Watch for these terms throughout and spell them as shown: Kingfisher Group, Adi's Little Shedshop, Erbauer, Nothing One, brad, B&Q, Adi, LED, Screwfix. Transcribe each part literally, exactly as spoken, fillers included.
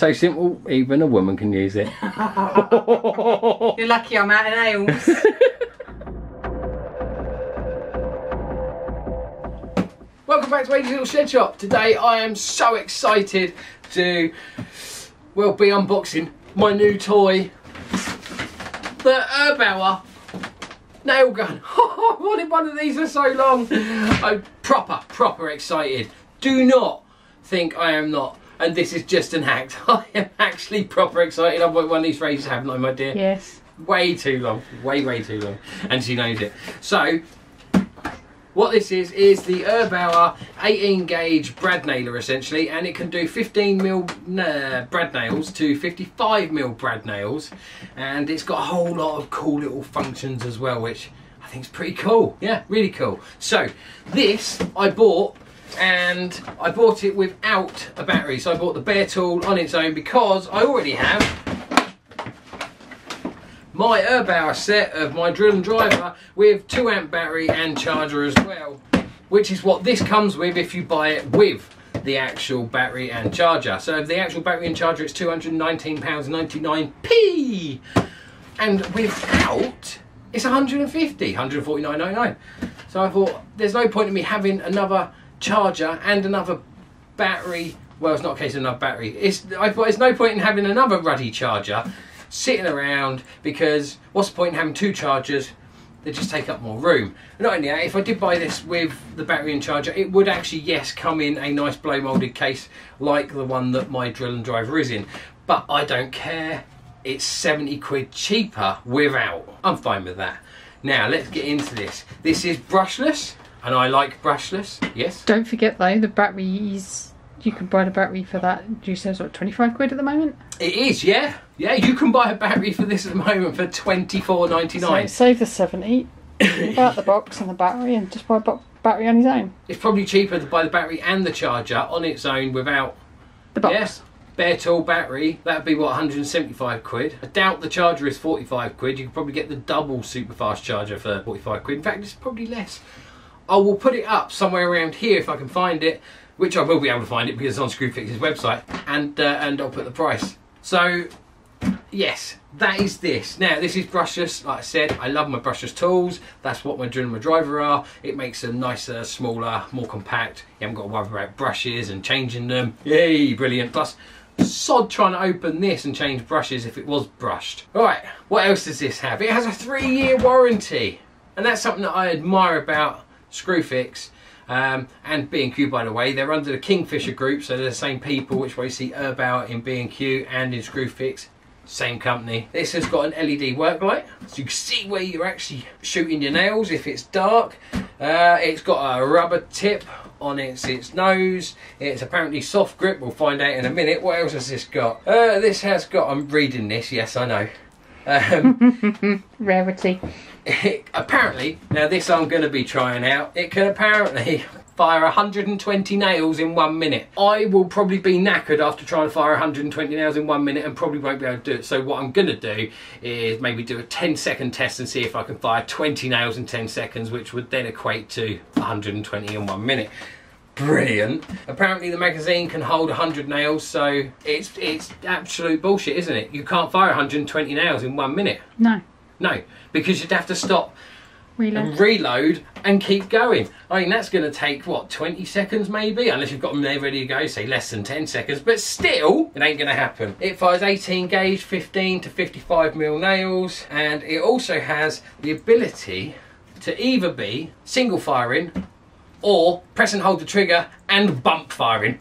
So simple, even a woman can use it. You're lucky I'm out of nails. Welcome back to Adi's Little Shedshop. Today I am so excited to, well, be unboxing my new toy, the Erbauer nail gun. I wanted one of these for so long. I'm proper, proper excited. Do not think I am not. And this is just an act. I am actually proper excited. I've worked one of these races, haven't I, my dear? Yes. Way too long. Way, way too long. And she knows it. So, what this is, is the Erbauer eighteen gauge brad nailer, essentially, and it can do fifteen mil brad nails to fifty-five mil brad nails, and it's got a whole lot of cool little functions as well, which I think is pretty cool. Yeah, really cool. So this I bought, and I bought it without a battery, so I bought the bare tool on its own because I already have my Erbauer set of my drill and driver with two amp battery and charger as well, which is what this comes with if you buy it with the actual battery and charger. So the actual battery and charger, it's two hundred nineteen pounds ninety-nine p, and without it's one hundred and fifty, one hundred forty-nine ninety-nine. So I thought there's no point in me having another charger and another battery. Well, it's not a case of another battery. It's I thought there's no point in having another ruddy charger sitting around, because what's the point in having two chargers? They just take up more room. Not only that, if I did buy this with the battery and charger, it would actually, yes, come in a nice blow molded case like the one that my drill and driver is in, but I don't care. It's seventy quid cheaper without. I'm fine with that. Now let's get into this. This is brushless, and I like brushless. Yes, don't forget though, the batteries, you can buy the battery for that. Do you say it's like twenty-five quid at the moment? It is, yeah. Yeah, you can buy a battery for this at the moment for twenty-four ninety-nine. So save the seventy, buy out the box and the battery, and just buy a battery on its own. It's probably cheaper to buy the battery and the charger on its own without the box. Yes, bare tool battery, that'd be what, one hundred seventy-five quid. I doubt the charger is forty-five quid. You could probably get the double super fast charger for forty-five quid. In fact, it's probably less. I will put it up somewhere around here if I can find it, which I will be able to find it because it's on Screwfix's website, and uh, and I'll put the price. So yes, that is this. Now this is brushless, like I said. I love my brushless tools. That's what my drill and my driver are. It makes them nicer, smaller, more compact. You haven't got to worry about brushes and changing them. Yay, brilliant. Plus, sod trying to open this and change brushes if it was brushed. Right, what else does this have? It has a three year warranty, and that's something that I admire about Screwfix. Um, and B and Q, by the way, they're under the Kingfisher Group, so they're the same people, which we see Erbauer in B and Q and in Screwfix, same company. This has got an L E D work light, so you can see where you're actually shooting your nails if it's dark. Uh, it's got a rubber tip on its, its nose. It's apparently soft grip, we'll find out in a minute. What else has this got? Uh, this has got, I'm reading this, yes I know. Um, Rarity. It, apparently, now this I'm going to be trying out, it can apparently fire one hundred and twenty nails in one minute. I will probably be knackered after trying to fire one hundred and twenty nails in one minute and probably won't be able to do it. So what I'm going to do is maybe do a ten second test and see if I can fire twenty nails in ten seconds, which would then equate to one hundred and twenty in one minute. Brilliant. Apparently the magazine can hold one hundred nails, so it's it's absolute bullshit, isn't it? You can't fire one hundred and twenty nails in one minute. No. No, because you'd have to stop reload. and reload and keep going. I mean, that's going to take, what, twenty seconds maybe? Unless you've got them there ready to go, say less than ten seconds, but still, it ain't going to happen. It fires eighteen gauge, fifteen to fifty-five mil nails, and it also has the ability to either be single firing or press and hold the trigger and bump firing.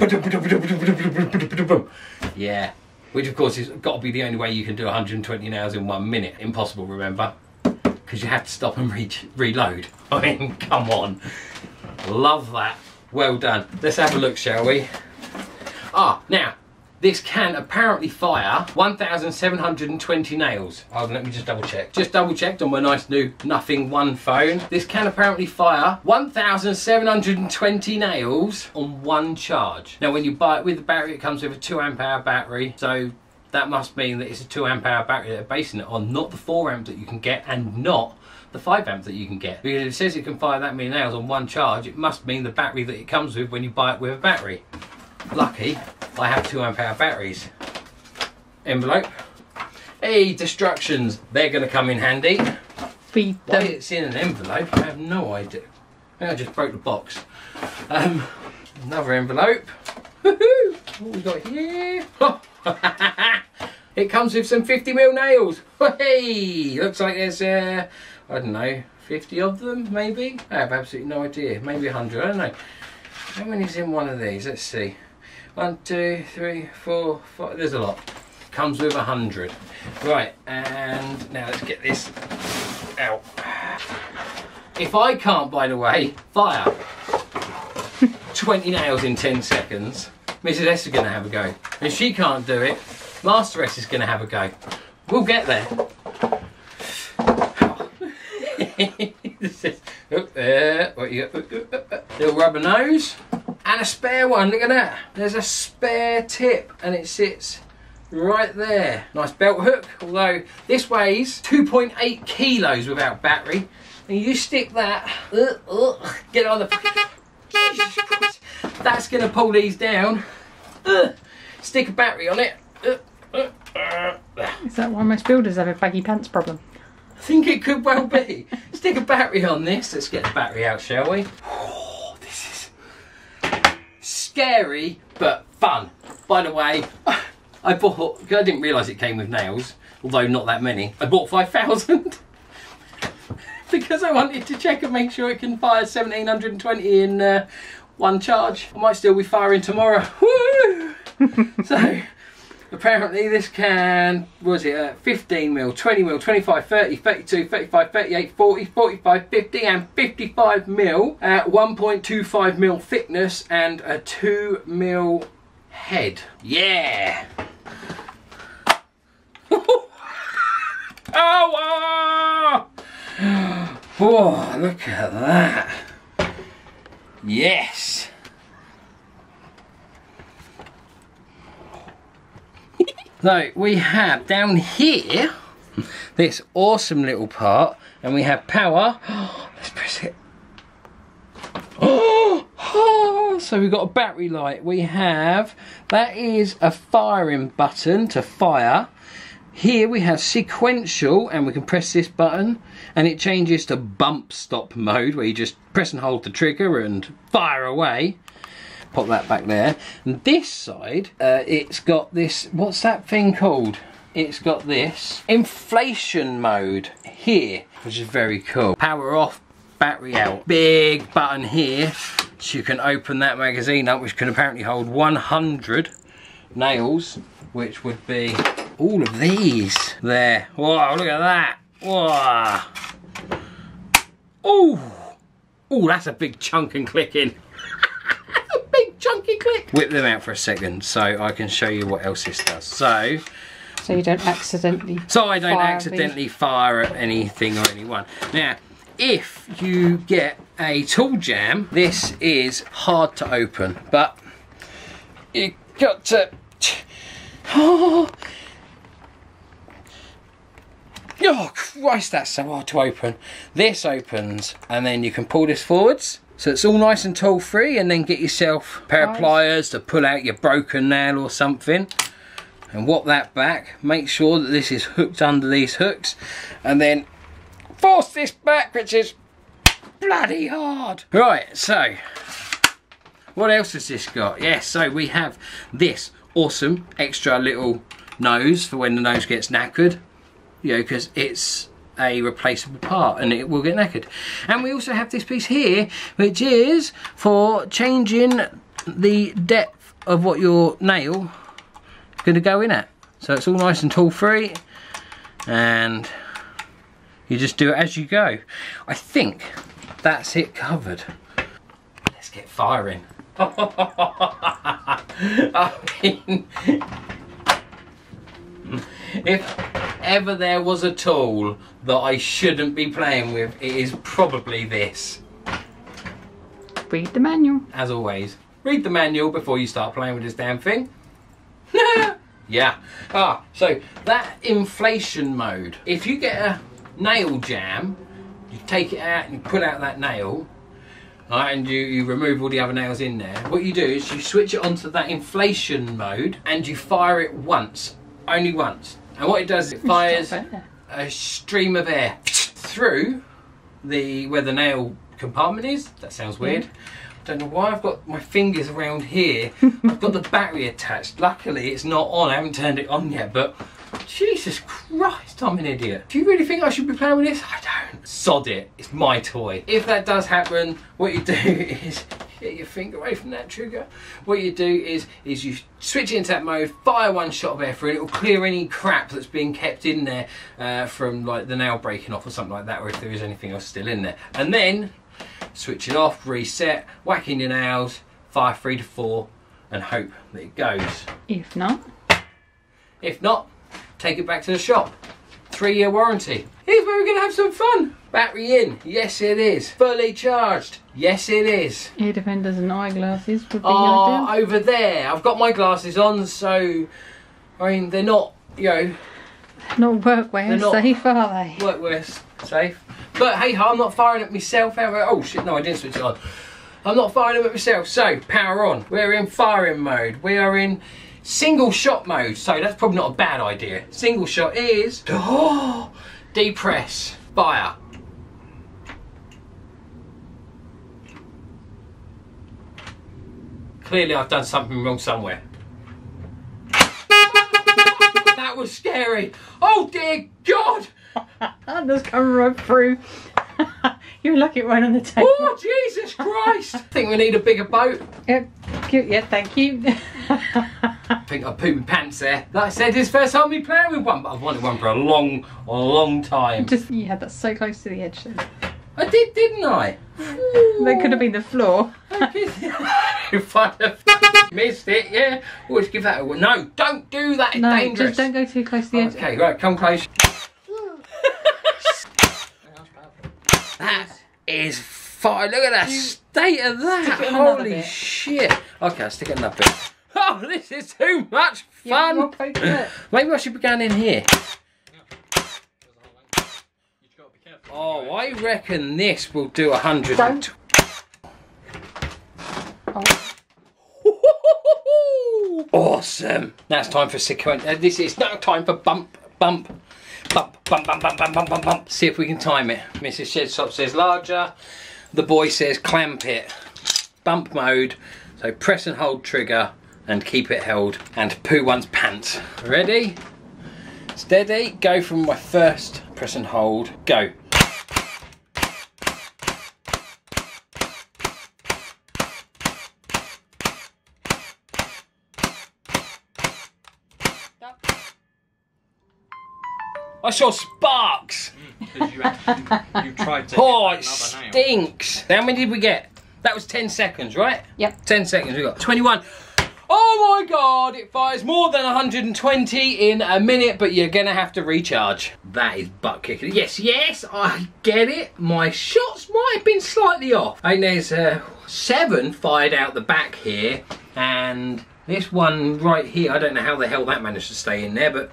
Yeah, which of course has got to be the only way you can do one hundred and twenty nails in one minute. Impossible, remember, because you have to stop and re reload. I mean, come on. Love that. Well done. Let's have a look, shall we? Ah, now, this can apparently fire one thousand seven hundred and twenty nails. Oh, let me just double check. Just double checked on my nice new Nothing One phone. This can apparently fire one thousand seven hundred and twenty nails on one charge. Now when you buy it with the battery, it comes with a two amp hour battery. So that must mean that it's a two amp hour battery that they're basing it on, not the four amp that you can get and not the five amp that you can get. Because if it says it can fire that many nails on one charge, it must mean the battery that it comes with when you buy it with a battery. Lucky I have two amp hour batteries. envelope. Hey, distractions, they're going to come in handy. Feed them. Why it's in an envelope, I have no idea. I think I just broke the box. Um, another envelope. Woohoo! What we got here? It comes with some fifty mil nails. Hey, looks like there's, uh, I don't know, fifty of them maybe? I have absolutely no idea. Maybe a hundred, I don't know. How many's in one of these? Let's see. One, two, three, four, five. There's a lot. Comes with a hundred. Right, and now let's get this out. If I can't, by the way, fire twenty nails in ten seconds, Missus S is going to have a go. If she can't do it, Master S is going to have a go. We'll get there. This is, oh, there. What you got? Little rubber nose and a spare one. Look at that. There's a spare tip and it sits right there. Nice belt hook. Although this weighs two point eight kilos without battery, and you stick that. Uh, uh, get on the. Jesus Christ. That's going to pull these down. Uh, stick a battery on it. Uh, uh, uh. Is that why most builders have a baggy pants problem? I think it could well be. Stick a battery on this. Let's get the battery out, shall we? Oh, this is scary but fun. By the way, I bought, I didn't realise it came with nails, although not that many. I bought five thousand because I wanted to check and make sure it can fire seventeen twenty in uh, one charge. I might still be firing tomorrow. Woo! So apparently this can, what was it, uh, fifteen mil, twenty mil, twenty-five, thirty, thirty-two, thirty-five, thirty-eight, forty, forty-five, fifty and fifty-five mil at one point two five mil thickness and a two mil head. Yeah! Oh! Oh! Oh, look at that. Yes. So we have down here this awesome little part, and we have power. Oh, let's press it. Oh, oh, so we've got a battery light. We have, that is a firing button to fire. Here we have sequential, and we can press this button and it changes to bump stop mode, where you just press and hold the trigger and fire away. Pop that back there. And this side, uh, it's got this, what's that thing called? It's got this inflation mode here, which is very cool. Power off, battery out. Big button here, so you can open that magazine up, which can apparently hold one hundred nails, which would be all of these there. Wow, look at that. Wow. Oh, oh, that's a big chunk and clicking. A big chunky click. Whip them out for a second so I can show you what else this does. So, so you don't accidentally. So I don't fire accidentally these. fire at anything or anyone. Now, if you get a tool jam, this is hard to open, but you got to. Oh. Oh Christ, that's so hard to open. This opens, and then you can pull this forwards, so it's all nice and tool free, and then get yourself a pair nice. of pliers to pull out your broken nail or something, and whop that back. Make sure that this is hooked under these hooks, and then force this back, which is bloody hard. Right, so what else has this got? Yes, so we have this awesome extra little nose for when the nose gets knackered. You know, because it's a replaceable part and it will get knackered. And we also have this piece here, which is for changing the depth of what your nail is going to go in at. So it's all nice and tool free, and you just do it as you go. I think that's it covered. Let's get firing. I mean, if ever there was a tool that I shouldn't be playing with, it is probably this. Read the manual. As always, read the manual before you start playing with this damn thing. Yeah. Ah, so that inflation mode. If you get a nail jam, you take it out and you pull out that nail, right, and you, you remove all the other nails in there. What you do is you switch it onto that inflation mode and you fire it once only once. And what it does is it fires a stream of air through the where the nail compartment is. That sounds weird. Mm. I don't know why I've got my fingers around here. I've got the battery attached. Luckily it's not on. I haven't turned it on yet, but Jesus Christ, I'm an idiot. Do you really think I should be playing with this? I don't. Sod it. It's my toy. If that does happen, what you do is get your finger away from that trigger. What you do is is you switch it into that mode, fire one shot of air through, and it'll clear any crap that's being kept in there uh, from like the nail breaking off or something like that, or if there is anything else still in there. And then switch it off, reset, whack in your nails, fire three to four, and hope that it goes. If not, if not, take it back to the shop. Three-year warranty. Here's where we're gonna have some fun. Battery in, yes it is. Fully charged, yes it is. Ear defenders and eyeglasses would be oh, ideal. Over there. I've got my glasses on, so I mean they're not, you know, not workwear safe, are they? Workwear safe. But hey, I'm not firing at myself. Oh shit! No, I didn't switch it on. I'm not firing at myself. So power on. We're in firing mode. We are in single shot mode, so that's probably not a bad idea. Single shot is oh, depress, fire. Clearly I've done something wrong somewhere. That was scary. Oh dear God. That just come right through. You're lucky it went on the table. Oh Jesus Christ. I think we need a bigger boat. Yep. Yeah, thank you. I think I pooped my pants there. Like I said, this is the first time we playing with one, but I've wanted one for a long, long time. Just you had that so close to the edge then. I did, didn't I? That could have been the floor. If I'd have missed it, yeah. Always give that a whirl. No, don't do that, it's no, dangerous. Just don't go too close to the edge. Okay, right, come close. That is fire. Look at that state of that. Holy shit. Okay, I'll stick it in that bit. Oh, this is too much fun. Yeah, maybe I should be going in here. Oh, I reckon this will do a hundred. Don't. Oh. Awesome. Now it's time for sequence. Uh, this is now time for bump, bump, bump, bump, bump, bump, bump, bump, bump, bump. See if we can time it. Missus Shedshop says larger. The boy says clamp it. Bump mode. So press and hold trigger and keep it held and poo one's pants. Ready? Steady. Go from my first. Press and hold. Go. I saw sparks! Because you actually you tried to. Oh, it stinks! Nail. How many did we get? That was ten seconds, right? Yep. ten seconds, we got twenty-one. Oh my God, it fires more than one hundred and twenty in a minute, but you're gonna have to recharge. That is butt kicking. Yes, yes, I get it. My shots might have been slightly off. And there's uh, seven fired out the back here, and this one right here, I don't know how the hell that managed to stay in there, but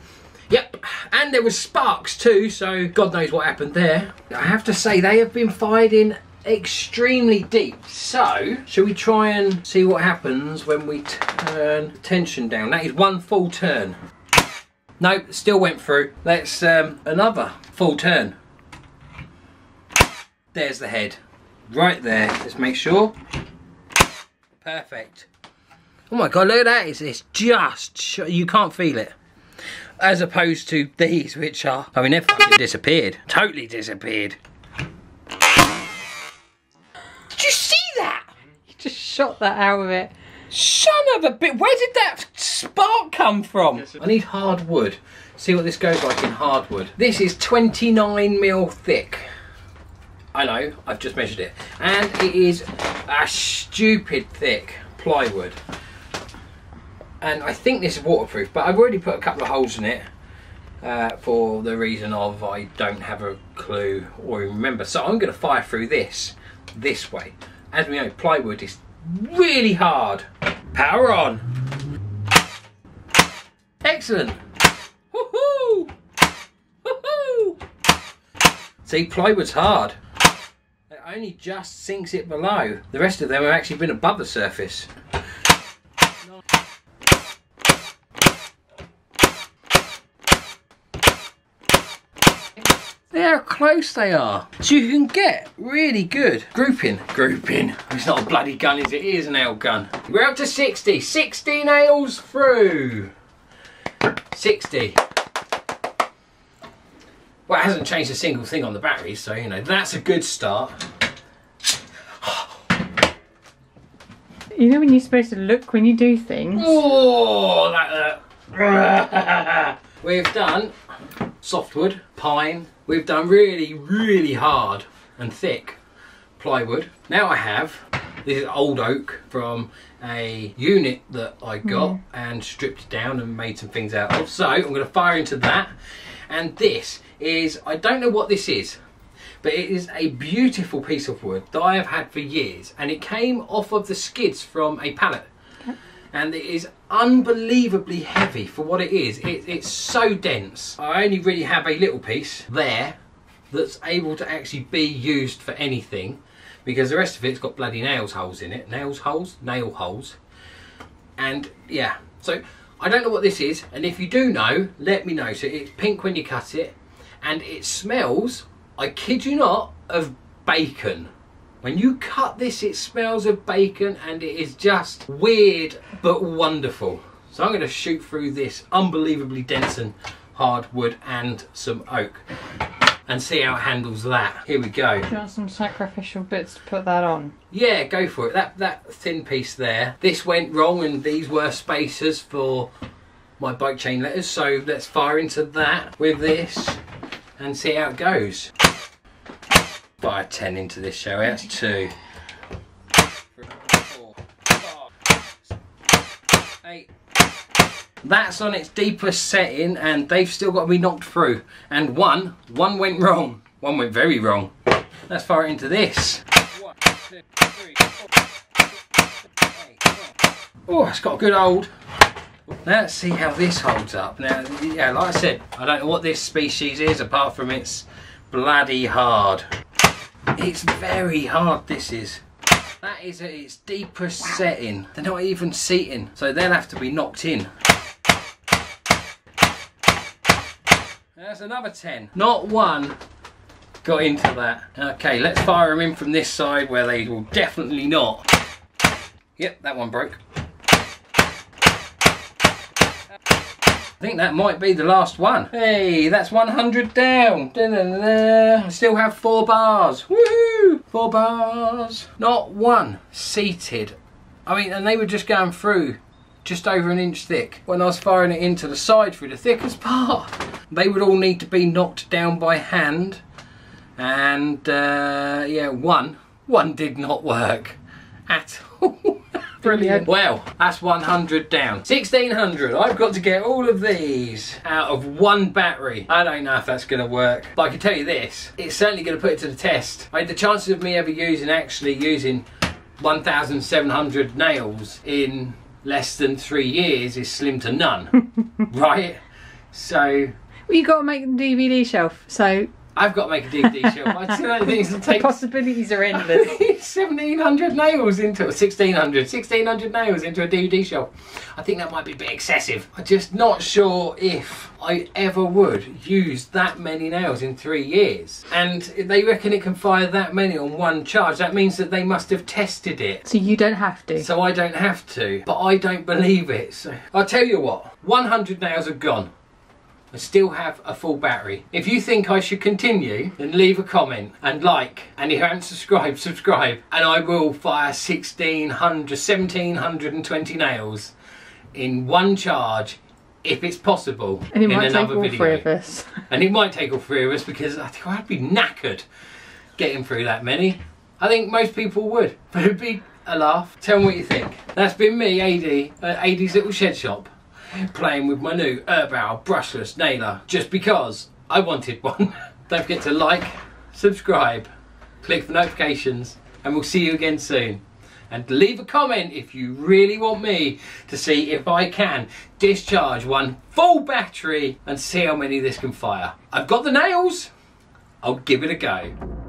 yep, and there was sparks too, so God knows what happened there. I have to say, they have been fired in extremely deep. So, shall we try and see what happens when we turn tension down? That is one full turn. Nope, still went through. Let's, um, another full turn. There's the head. Right there, let's make sure. Perfect. Oh my God, look at that, it's, it's just, you can't feel it. As opposed to these, which are, I mean, they've fucking disappeared. Totally disappeared. Did you see that? You just shot that out of it. Son of a bit. Where did that spark come from? Yes, I need hard wood. See what this goes like in hardwood. This is twenty-nine mil thick. I know, I've just measured it. And it is a stupid thick plywood. And I think this is waterproof, but I've already put a couple of holes in it uh, for the reason of I don't have a clue or remember. So I'm going to fire through this, this way. As we know, plywood is really hard. Power on. Excellent. Woohoo! Woohoo! See, plywood's hard. It only just sinks it below. The rest of them have actually been above the surface. Look how close they are. So you can get really good grouping. Grouping. It's not a bloody gun, is it? It is an L gun. We're up to sixty. sixty nails through. sixty. Well, it hasn't changed a single thing on the battery, so, you know, that's a good start. You know when you're supposed to look when you do things? Oh, that... Uh, we've done softwood, pine. We've done really, really hard and thick plywood. Now I have... This is old oak from a unit that I got mm. and stripped down and made some things out of. So I'm going to fire into that. And this is, I don't know what this is, but it is a beautiful piece of wood that I have had for years. And it came off of the skids from a pallet. Okay. And it is unbelievably heavy for what it is. It, it's so dense. I only really have a little piece there that's able to actually be used for anything. Because the rest of it's got bloody nails holes in it. Nails holes? Nail holes. And yeah, so I don't know what this is, and if you do know, let me know. So it's pink when you cut it, and it smells, I kid you not, of bacon. When you cut this, it smells of bacon, and it is just weird but wonderful. So I'm going to shoot through this unbelievably dense and hard wood and some oak. And see how it handles that. Here we go. Do you want some sacrificial bits to put that on? Yeah, go for it. That that thin piece there. This went wrong and these were spacers for my bike chain letters. So let's fire into that with this and see how it goes. Fire ten into this, shall we? That's two. Eight. That's on its deepest setting, and they've still got to be knocked through. And one, one went wrong. One went very wrong. Let's fire it into this. One, two, three, four, six, eight, oh, it's got a good old. Let's see how this holds up. Now, yeah, like I said, I don't know what this species is apart from it's bloody hard. It's very hard, this is. That is at its deepest setting. They're not even seating, so they'll have to be knocked in. That's another ten. Not one got into that. Okay, let's fire them in from this side where they will definitely not. Yep, that one broke. I think that might be the last one. Hey, that's one hundred down. Da -da -da -da. I still have four bars. Woohoo! Four bars. Not one seated. I mean, and they were just going through just over an inch thick. When I was firing it into the side through the thickest part. They would all need to be knocked down by hand, and uh, yeah, one one did not work at all. Brilliant. Well, that's one hundred down. sixteen hundred. I've got to get all of these out of one battery. I don't know if that's going to work, but I can tell you this, it's certainly going to put it to the test. I mean, the chances of me ever using actually using one thousand seven hundred nails in less than three years is slim to none. Right? So... Well, you've got to make the D V D shelf, so... I've got to make a D V D shelf. I don't think it'll take... The possibilities are endless. seventeen hundred nails into... sixteen hundred. sixteen hundred nails into a D V D shelf. I think that might be a bit excessive. I'm just not sure if I ever would use that many nails in three years. And they reckon it can fire that many on one charge. That means that they must have tested it. So you don't have to. So I don't have to. But I don't believe it. So I'll tell you what. one hundred nails are gone. I still have a full battery. If you think I should continue, then leave a comment and like, and if you haven't subscribed, subscribe, and I will fire sixteen hundred, seventeen hundred twenty nails in one charge if it's possible in another video. And it might take all three of us. And it might take all three of us, because I think I'd be knackered getting through that many. I think most people would, but it'd be a laugh. Tell me what you think. That's been me, Adi, at Adi's Little Shedshop. Playing with my new Erbauer brushless nailer just because I wanted one. Don't forget to like, subscribe, click for notifications, and we'll see you again soon. And leave a comment if you really want me to see if I can discharge one full battery and see how many this can fire. I've got the nails. I'll give it a go.